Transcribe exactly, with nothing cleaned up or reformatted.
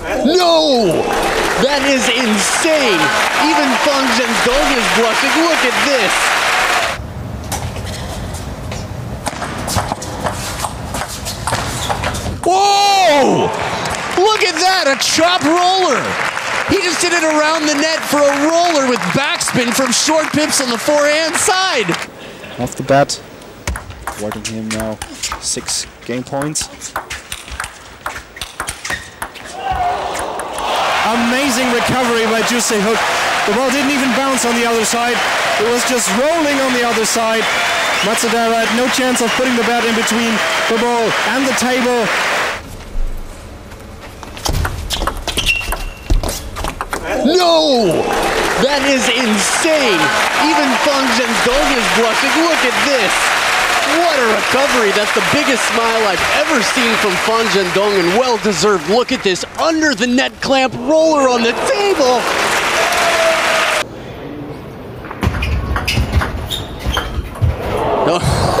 No! That is insane! Even Fang Zhengdong is blushing. Look at this! Whoa! Look at that, a chop roller! He just hit it around the net for a roller with backspin from short pips on the forehand side. Off the bat, awarding him now six game points. Amazing recovery by Juicy Hook. The ball didn't even bounce on the other side. It was just rolling on the other side. Matsudaira had no chance of putting the bat in between the ball and the table. No! That is insane! Even Fang Zhengdong is blushing. Look at this! What a recovery! That's the biggest smile I've ever seen from Fang Zhengdong, and well-deserved. Look at this under the net clamp roller on the table! Oh.